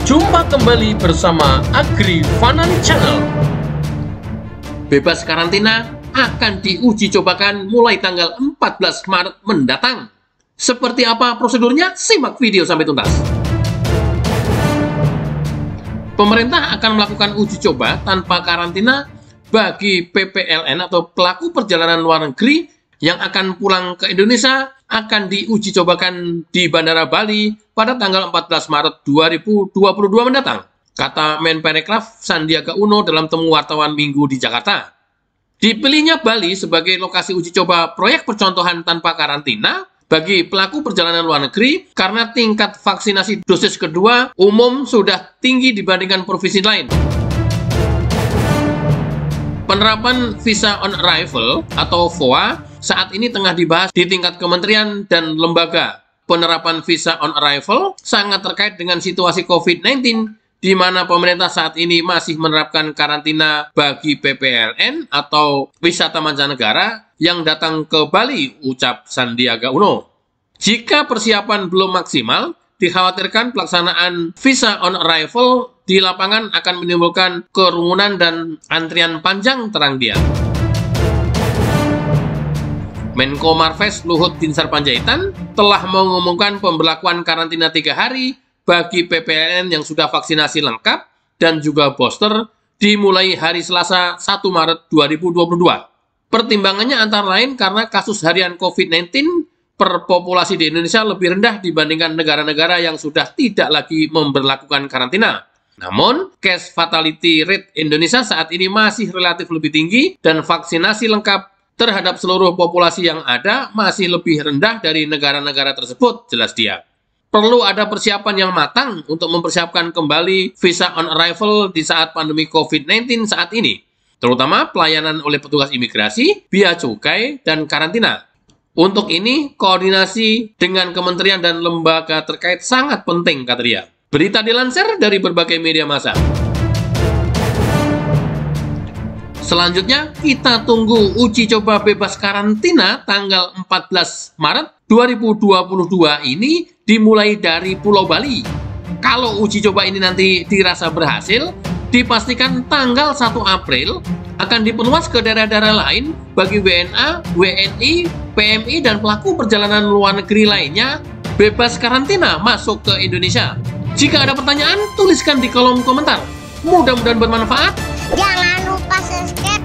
Jumpa kembali bersama Agri Fanan Channel. Bebas karantina akan diuji cobakan mulai tanggal 14 Maret mendatang. Seperti apa prosedurnya? Simak video sampai tuntas. Pemerintah akan melakukan uji coba tanpa karantina bagi PPLN atau pelaku perjalanan luar negeri yang akan pulang ke Indonesia akan diuji cobakan di Bandara Bali pada tanggal 14 Maret 2022 mendatang, kata Menparekraf Sandiaga Uno dalam temu wartawan Minggu di Jakarta. Dipilihnya Bali sebagai lokasi uji coba proyek percontohan tanpa karantina bagi pelaku perjalanan luar negeri karena tingkat vaksinasi dosis kedua umum sudah tinggi dibandingkan provinsi lain. Penerapan Visa on Arrival atau VOA saat ini tengah dibahas di tingkat kementerian dan lembaga. Penerapan Visa on Arrival sangat terkait dengan situasi COVID-19 di mana pemerintah saat ini masih menerapkan karantina bagi PPLN atau wisata mancanegara yang datang ke Bali, ucap Sandiaga Uno. Jika persiapan belum maksimal, dikhawatirkan pelaksanaan Visa on Arrival di lapangan akan menimbulkan kerumunan dan antrian panjang, terang dia. Menko Marves Luhut Binsar Panjaitan telah mengumumkan pemberlakuan karantina 3 hari bagi PPLN yang sudah vaksinasi lengkap dan juga booster dimulai hari Selasa 1 Maret 2022. Pertimbangannya antara lain karena kasus harian COVID-19 per populasi di Indonesia lebih rendah dibandingkan negara-negara yang sudah tidak lagi memberlakukan karantina. Namun, case fatality rate Indonesia saat ini masih relatif lebih tinggi dan vaksinasi lengkap terhadap seluruh populasi yang ada masih lebih rendah dari negara-negara tersebut, jelas dia. Perlu ada persiapan yang matang untuk mempersiapkan kembali visa on arrival di saat pandemi COVID-19 saat ini, terutama pelayanan oleh petugas imigrasi, bea cukai, dan karantina. Untuk ini, koordinasi dengan kementerian dan lembaga terkait sangat penting, kata dia. Berita dilansir dari berbagai media massa. Selanjutnya, kita tunggu uji coba bebas karantina tanggal 14 Maret 2022 ini dimulai dari Pulau Bali. Kalau uji coba ini nanti dirasa berhasil, dipastikan tanggal 1 April akan diperluas ke daerah-daerah lain bagi WNA, WNI, PMI, dan pelaku perjalanan luar negeri lainnya bebas karantina masuk ke Indonesia. Jika ada pertanyaan, tuliskan di kolom komentar. Mudah-mudahan bermanfaat. Jangan lupa subscribe.